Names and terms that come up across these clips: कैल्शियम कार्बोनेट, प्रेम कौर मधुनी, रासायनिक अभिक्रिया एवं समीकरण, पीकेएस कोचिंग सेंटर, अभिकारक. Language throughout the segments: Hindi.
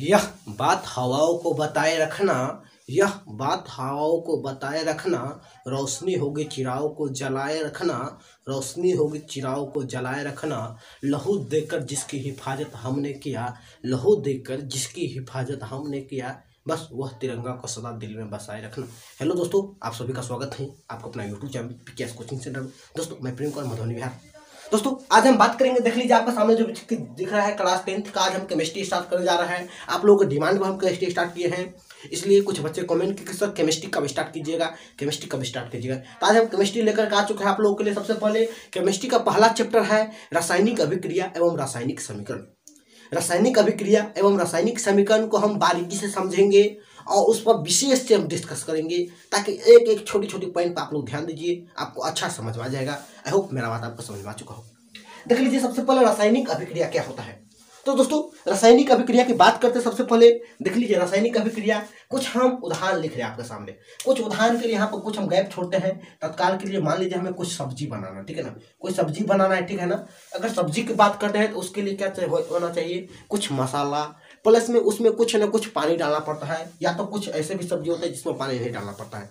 यह बात हवाओं को बताए रखना, यह बात हवाओं को बताए रखना, रोशनी होगी चिराओं को जलाए रखना, रोशनी होगी चिराओं को जलाए रखना। लहू देकर जिसकी हिफाजत हमने किया, लहू देकर जिसकी हिफाजत हमने किया, बस वह तिरंगा को सदा दिल में बसाए रखना। हेलो दोस्तों, आप सभी का स्वागत है आपका अपना YouTube channel पीकेएस कोचिंग सेंटर में। दोस्तों मैं प्रेम कौर मधुनी बिहार। दोस्तों आज हम बात करेंगे, देख लीजिए आपका सामने जो दिख रहा है क्लास 10th का, आज हम केमिस्ट्री स्टार्ट करने जा रहे हैं। आप लोगों के डिमांड पर हम केमिस्ट्री स्टार्ट किए हैं, इसलिए कुछ बच्चे कमेंट किए सर केमिस्ट्री कब स्टार्ट कीजिएगा, केमिस्ट्री कब स्टार्ट कीजिएगा। तो आज हम केमिस्ट्री लेकर आ चुके हैं आप लोगों के लिए। सबसे पहले केमिस्ट्री का पहला चैप्टर है रासायनिक अभिक्रिया एवं रासायनिक समीकरण। रासायनिक अभिक्रिया एवं रासायनिक समीकरण को हम बारीकी से समझेंगे और उस पर विशेष से हम डिस्कस करेंगे, ताकि एक एक छोटी छोटी पॉइंट पर आप लोग ध्यान दीजिए, आपको अच्छा समझ में आ जाएगा। आई होप मेरा बात आपको समझ में आ चुका हो। देख लीजिए सबसे पहले रासायनिक अभिक्रिया क्या होता है। तो दोस्तों रासायनिक अभिक्रिया की बात करते हैं। सबसे पहले देख लीजिए रासायनिक अभिक्रिया, कुछ हम उदाहरण लिख रहे हैं आपके सामने। कुछ उदाहरण के लिए यहाँ पर कुछ हम गैप छोड़ते हैं तत्काल के लिए। मान लीजिए हमें कुछ सब्जी बनाना, ठीक है ना, कोई सब्जी बनाना है, ठीक है ना। अगर सब्जी की बात करते हैं तो उसके लिए क्या होना चाहिए, कुछ मसाला प्लस में उसमें कुछ ना कुछ पानी डालना पड़ता है, या तो कुछ ऐसे भी सब्जी होता है जिसमें पानी नहीं डालना पड़ता है।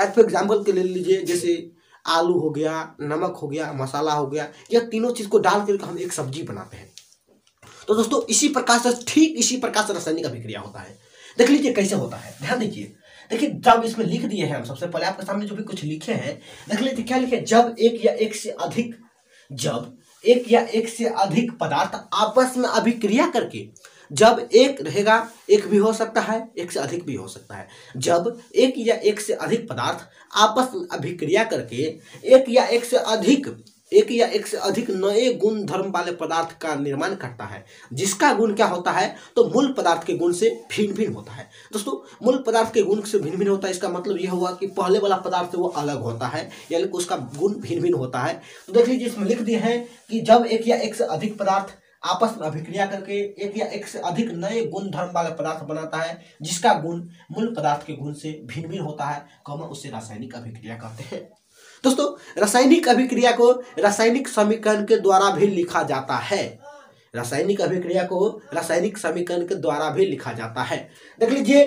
एज फॉर एग्जाम्पल के ले लीजिए, जैसे आलू हो गया, नमक हो गया, मसाला हो गया, यह तीनों चीज़ को डाल करके हम एक सब्जी बनाते हैं। तो दोस्तों इसी प्रकार से, ठीक इसी प्रकार से रासायनिक अभिक्रिया होता है। देख लीजिए कैसे होता है, ध्यान दीजिए। देखिए जब इसमें लिख दिए हैं हम, सबसे पहले आपके सामने जो भी कुछ लिखे हैं देख लीजिए क्या लिखे। जब एक या एक से अधिक पदार्थ आपस में अभिक्रिया करके, जब एक रहेगा एक भी हो सकता है, एक से अधिक भी हो सकता है। जब एक या एक से अधिक पदार्थ आपस में अभिक्रिया करके एक या एक से अधिक नए गुण धर्म वाले पदार्थ का निर्माण करता है, जिसका गुण क्या होता है तो मूल पदार्थ के गुण से भिन्न भिन्न होता है। दोस्तों मूल पदार्थ के गुण से भिन्न भिन्न होता है, इसका मतलब यह हुआ कि पहले वाला पदार्थ वो अलग होता है, यानी कि उसका गुण भिन्न भिन्न होता है। तो देख लीजिए इसमें लिख दिए हैं कि जब एक या एक से अधिक पदार्थ आपस में अभिक्रिया करके एक या एक से अधिक नए गुण धर्म वाला पदार्थ बनाता है, जिसका गुण मूल पदार्थ के गुण से भिन्न भिन्न होता है, कौन उससे रासायनिक अभिक्रिया कहते हैं। दोस्तों रासायनिक अभिक्रिया को रासायनिक समीकरण के द्वारा भी लिखा जाता है, रासायनिक अभिक्रिया को रासायनिक समीकरण के द्वारा भी लिखा जाता है। देख लीजिए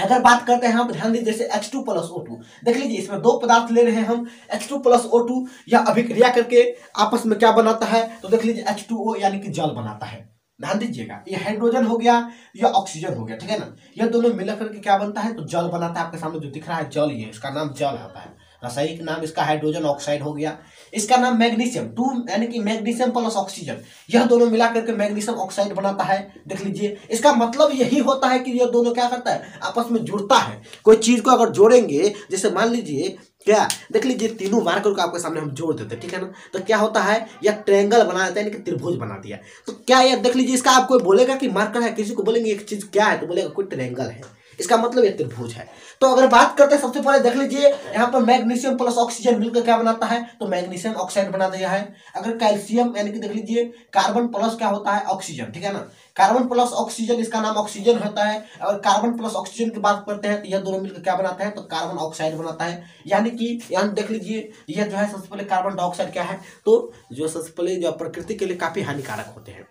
अगर बात करते हैं हम, ध्यान दीजिए, जैसे H2+O2, देख लीजिए इसमें दो पदार्थ ले रहे हैं हम। H2+O2 या अभिक्रिया करके आपस में क्या बनाता है, तो देख लीजिए H2O यानी कि जल बनाता है। ध्यान दीजिएगा, ये हाइड्रोजन हो गया, ये ऑक्सीजन हो गया, ठीक है ना, ये दोनों मिलकर के क्या बनता है तो जल बनाता है। आपके सामने जो दिख रहा है जल, ये इसका नाम जल होता है, रासायनिक नाम इसका हाइड्रोजन ऑक्साइड हो गया। इसका नाम मैग्नीशियम 2 यानी कि मैग्नीशियम प्लस ऑक्सीजन, यह दोनों मिला करके मैग्नीशियम ऑक्साइड बनाता है। देख लीजिए इसका मतलब यही होता है कि यह दोनों क्या करता है, आपस में जुड़ता है। कोई चीज़ को अगर जोड़ेंगे, जैसे मान लीजिए क्या, देख लीजिए तीनों मार्कर को आपके सामने हम जोड़ देते हैं, ठीक है ना, तो क्या होता है यह ट्रायंगल बना देता है, यानी कि त्रिभुज बना दिया। तो क्या यह देख लीजिए, इसका आपको बोलेगा कि मार्कर है, किसी को बोलेंगे एक चीज़ क्या है तो बोलेगा कोई ट्रायंगल है, इसका मतलब यह त्रिभुज है। तो अगर बात करते हैं सबसे पहले, देख लीजिए यहाँ पर मैग्नीशियम प्लस ऑक्सीजन मिलकर क्या बनाता है तो मैग्नीशियम ऑक्साइड बना दिया है। अगर कैल्शियम यानी कि देख लीजिए कार्बन प्लस क्या होता है ऑक्सीजन, ठीक है ना, कार्बन प्लस ऑक्सीजन, इसका नाम ऑक्सीजन होता है। और कार्बन प्लस ऑक्सीजन की बात करते हैं तो यह दोनों मिलकर क्या बनाता है तो कार्बन ऑक्साइड बनाता है। यानी कि यहाँ देख लीजिए यह जो है सबसे पहले कार्बन डाइऑक्साइड क्या है तो जो सबसे पहले जो प्रकृति के लिए काफी हानिकारक होते हैं।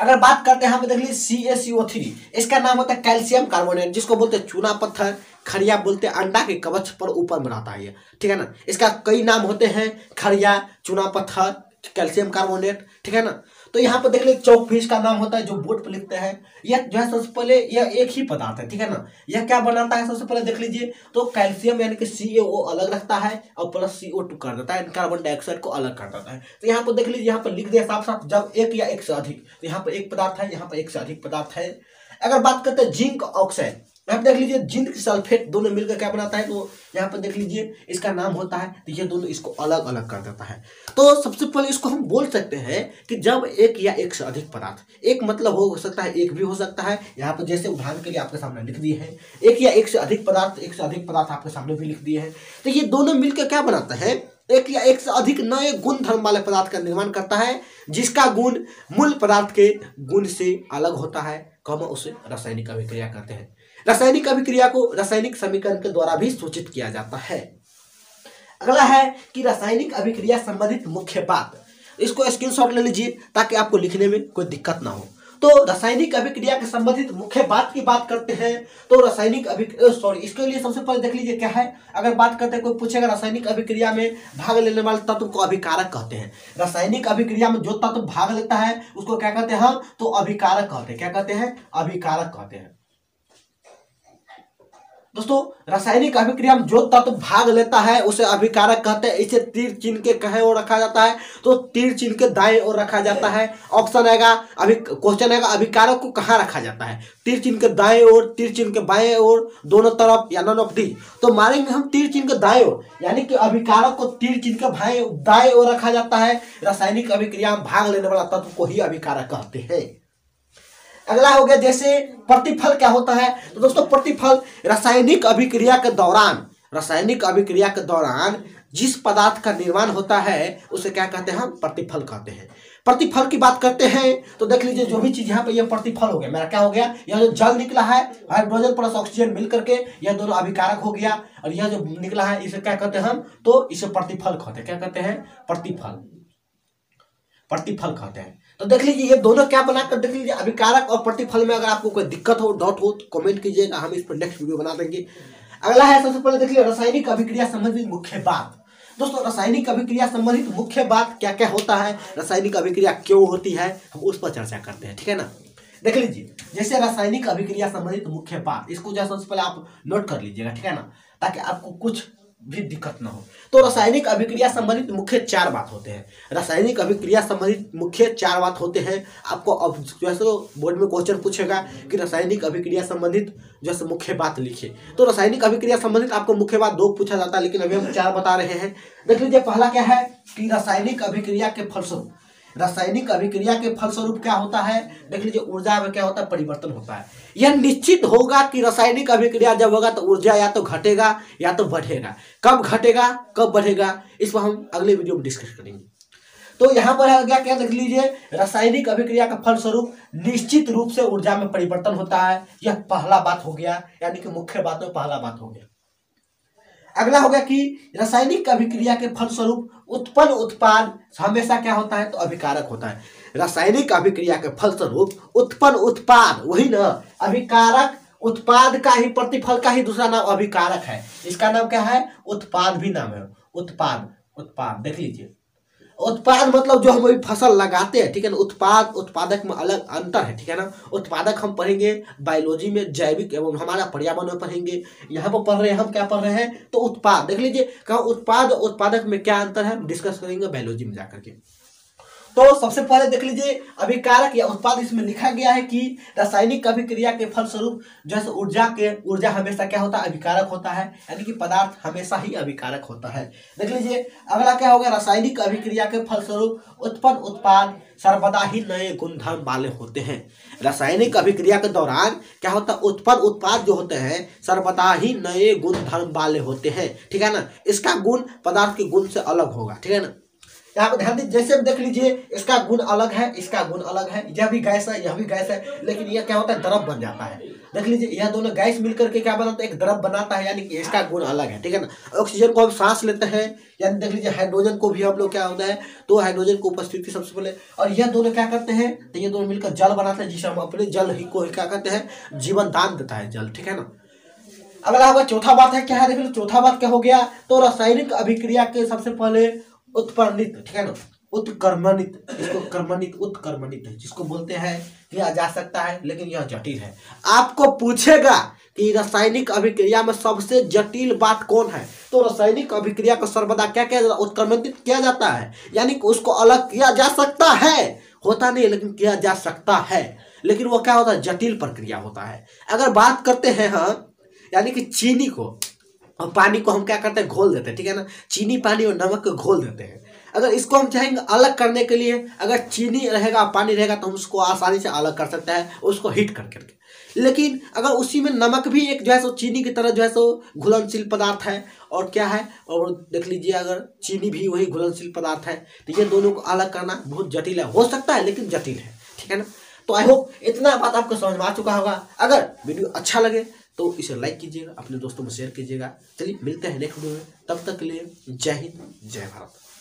अगर बात करते हैं हम, देख लीजिए CaCO3, इसका नाम होता है कैल्शियम कार्बोनेट, जिसको बोलते हैं चूना पत्थर, खड़िया बोलते हैं अंडा के कवच पर ऊपर में रहता है, ठीक है ना। इसका कई नाम होते हैं, खड़िया, चूना पत्थर, कैल्शियम कार्बोनेट, ठीक है ना। तो यहाँ पर देख लीजिए चौक फिश का नाम होता है, जो बोर्ड पर लिखते हैं। यह जो है सबसे पहले यह एक ही पदार्थ है, ठीक है ना, यह क्या बनाता है सबसे पहले देख लीजिए तो कैल्शियम यानी कि CaO अलग रखता है और प्लस CO2 कर देता है, कार्बन डाइऑक्साइड को अलग कर देता है। तो यहाँ पर देख लीजिए, यहाँ पर लिख दिया साफ साफ जब एक या एक से अधिक, तो यहाँ पर एक पदार्थ है, यहाँ पर एक से अधिक पदार्थ है। अगर बात करते हैं जिंक ऑक्साइड, यहाँ पर देख लीजिए जिंक सल्फेट दोनों मिलकर क्या बनाता है तो यहाँ पर देख लीजिए इसका नाम होता है, तो ये दोनों इसको अलग अलग कर देता है। तो सबसे पहले इसको हम बोल सकते हैं कि जब एक या एक से अधिक पदार्थ, एक मतलब हो सकता है एक भी हो सकता है, यहाँ पर जैसे उदाहरण के लिए आपके सामने लिख दिए हैं एक या एक से अधिक पदार्थ, एक से अधिक पदार्थ आपके सामने भी लिख दिए हैं। तो ये दोनों मिलकर क्या बनाता है, एक या एक से अधिक नए गुण धर्म वाले पदार्थ का निर्माण करता है, जिसका गुण मूल पदार्थ के गुण से अलग होता है, कौन उसे रासायनिक अभिक्रिया कहते हैं। रासायनिक अभिक्रिया को रासायनिक समीकरण के द्वारा भी सूचित किया जाता है। अगला है कि रासायनिक अभिक्रिया संबंधित मुख्य बात, इसको स्क्रीनशॉट ले लीजिए ताकि आपको लिखने में कोई दिक्कत ना हो। तो रासायनिक अभिक्रिया के संबंधित मुख्य बात की बात करते हैं तो रासायनिक अभिक्रिया सॉरी इसके लिए सबसे पहले देख लीजिए क्या है। अगर बात करते हैं कोई पूछेगा रासायनिक अभिक्रिया में भाग लेने वाले तत्व को अभिकारक कहते हैं। रासायनिक अभिक्रिया में जो तत्व भाग लेता है उसको क्या कहते हैं हम तो अभिकारक कहते हैं। क्या कहते हैं? अभिकारक कहते हैं। दोस्तों रासायनिक अभिक्रिया में जो तत्व भाग लेता है उसे अभिकारक कहते हैं। इसे तीर चिन्ह के कहे और रखा जाता है तो तीर चिन्ह के दाएं ओर रखा जाता है। ऑप्शन आएगा अभी क्वेश्चन आएगा अभिकारक को कहाँ रखा जाता है? तीर चिन्ह के दाएं ओर, तीर चिन्ह के बाएं ओर, दोनों तरफ या नॉन ऑफ दी। तो मारेंगे हम तीर चिन्ह के दाएं ओर यानी कि अभिकारक को तीर चिन्ह के दाएं ओर रखा जाता है। रासायनिक अभिक्रिया में भाग लेने वाला तत्व को ही अभिकारक कहते हैं। अगला हो गया जैसे प्रतिफल क्या होता है तो दोस्तों प्रतिफल रासायनिक अभिक्रिया के दौरान जिस पदार्थ का निर्माण होता है उसे क्या कहते हैं हम प्रतिफल कहते हैं। प्रतिफल की बात करते हैं तो देख लीजिए जो भी चीज यहाँ पे ये प्रतिफल हो गया मेरा क्या हो गया यह जो जल निकला है हाइड्रोजन प्लस ऑक्सीजन मिल करके यह दोनों अभिकारक हो गया और यह जो निकला है इसे क्या कहते हैं हम तो इसे प्रतिफल कहते हैं। क्या कहते हैं? प्रतिफल कहते हैं। तो देख लीजिए ये दोनों क्या बनाकर देख लीजिए अभिकारक और प्रतिफल में। अगर आपको कोई दिक्कत हो डाउट हो तो कमेंट कीजिएगा, हम इस पर नेक्स्ट वीडियो बना देंगे। अगला है सबसे पहले देख लीजिए रासायनिक अभिक्रिया संबंधित मुख्य बात। दोस्तों रासायनिक अभिक्रिया संबंधित मुख्य बात क्या क्या होता है, रासायनिक अभिक्रिया क्यों होती है, हम उस पर चर्चा करते हैं। ठीक है ना? देख लीजिए जैसे रासायनिक अभिक्रिया संबंधित मुख्य बात इसको जैसे सबसे पहले आप नोट कर लीजिएगा, ठीक है ना, ताकि आपको कुछ भी दिक्कत ना हो। तो रासायनिक अभिक्रिया संबंधित मुख्य चार बात होते हैं। रासायनिक अभिक्रिया संबंधित मुख्य चार बात होते हैं। आपको अब जैसे बोर्ड में क्वेश्चन पूछेगा कि रासायनिक अभिक्रिया संबंधित जैसे मुख्य बात लिखिए तो रासायनिक अभिक्रिया संबंधित आपको मुख्य बात दो पूछा जाता है लेकिन अभी हम चार बता रहे हैं। देख लीजिए पहला क्या है कि रासायनिक अभिक्रिया के फलस्वरूप क्या होता है। देख लीजिए ऊर्जा में क्या होता है परिवर्तन होता है। यह निश्चित होगा कि रासायनिक अभिक्रिया जब होगा तो ऊर्जा या तो घटेगा या तो बढ़ेगा। कब घटेगा कब बढ़ेगा इस पर हम अगले वीडियो में डिस्कस करेंगे। तो यहाँ पर है क्या क्या देख लीजिए रासायनिक अभिक्रिया का फलस्वरूप निश्चित रूप से ऊर्जा में परिवर्तन होता है। यह पहला बात हो गया यानी कि मुख्य बात में पहला बात हो गया। अगला होगा कि रासायनिक अभिक्रिया के फलस्वरूप उत्पन्न उत्पाद हमेशा क्या होता है तो अभिकारक होता है। रासायनिक अभिक्रिया के फलस्वरूप उत्पन्न उत्पाद वही ना अभिकारक उत्पाद का ही प्रतिफल का ही दूसरा नाम अभिकारक है। इसका नाम क्या है? उत्पाद भी नाम है। उत्पाद देख लीजिए उत्पाद मतलब जो हम अभी फसल लगाते हैं, ठीक है ना। उत्पाद उत्पादक में अलग अंतर है, ठीक है ना। उत्पादक हम पढ़ेंगे बायोलॉजी में, जैविक एवं हमारा पर्यावरण में पढ़ेंगे। यहाँ पर पढ़ रहे हैं हम क्या पढ़ रहे हैं तो उत्पाद। देख लीजिए कहा उत्पाद और उत्पादक में क्या अंतर है हम डिस्कस करेंगे बायोलॉजी में जाकर के। तो सबसे पहले देख लीजिए अभिकारक या उत्पाद इसमें लिखा गया है कि रासायनिक अभिक्रिया के फलस्वरूप जैसे ऊर्जा हमेशा क्या होता है अभिकारक होता है यानी कि पदार्थ हमेशा ही अभिकारक होता है। देख लीजिए अगला क्या होगा रासायनिक अभिक्रिया के फलस्वरूप उत्पन्न उत्पाद सर्वदा ही नए गुणधर्म वाले होते हैं। रासायनिक अभिक्रिया के दौरान क्या होता है उत्पन्न उत्पाद जो होते हैं सर्वदा ही नए गुणधर्म वाले होते हैं, ठीक है ना। इसका गुण पदार्थ के गुण से अलग होगा, ठीक है ना। यहाँ पर ध्यान दीजिए जैसे देख लीजिए इसका गुण अलग है इसका गुण अलग है। यह भी गैस है लेकिन यह क्या होता है द्रव बन जाता है। देख लीजिए यह दोनों गैस मिलकर के क्या बनाता है एक द्रव बनाता है यानी कि इसका गुण अलग है, ठीक है ना। ऑक्सीजन को हम सांस लेते हैं यानी देख लीजिए हाइड्रोजन को भी हम लोग क्या होता है तो हाइड्रोजन की उपस्थिति सबसे पहले और यह दोनों क्या करते हैं तो ये दोनों मिलकर जल बनाते हैं जिसे हम अपने जल ही को क्या करते हैं जीवन दान देता है जल, ठीक है ना। अगला होगा चौथा बात है क्या है देख लो चौथा बात क्या हो गया तो रासायनिक अभिक्रिया के सबसे पहले उत्पर्णित, ठीक है ना, उत्कर्मणित जिसको बोलते हैं किया जा सकता है लेकिन यह जटिल है। आपको पूछेगा कि रासायनिक अभिक्रिया में सबसे जटिल बात कौन है तो रासायनिक अभिक्रिया को सर्वदा क्या किया जाता है उत्कर्मणित किया जाता है यानी कि उसको अलग किया जा सकता है, होता नहीं लेकिन किया जा सकता है। लेकिन वो क्या होता है जटिल प्रक्रिया होता है। अगर बात करते हैं हम यानी कि चीनी को और पानी को हम क्या करते हैं घोल देते हैं, ठीक है ना। चीनी पानी और नमक को घोल देते हैं। अगर इसको हम चाहेंगे अलग करने के लिए अगर चीनी रहेगा पानी रहेगा तो हम उसको आसानी से अलग कर सकते हैं उसको हीट करके। लेकिन अगर उसी में नमक भी एक जो है सो चीनी की तरह जो है सो घुलनशील पदार्थ है और क्या है और देख लीजिए अगर चीनी भी वही घुलनशील पदार्थ है तो ये दोनों को अलग करना बहुत जटिल है। हो सकता है लेकिन जटिल है, ठीक है ना। तो आई होप इतना बात आपको समझ में आ चुका होगा। अगर वीडियो अच्छा लगे तो इसे लाइक कीजिएगा, अपने दोस्तों में शेयर कीजिएगा। चलिए मिलते हैं नेक्स्ट वीडियो में, तब तक के लिए जय हिंद जय भारत।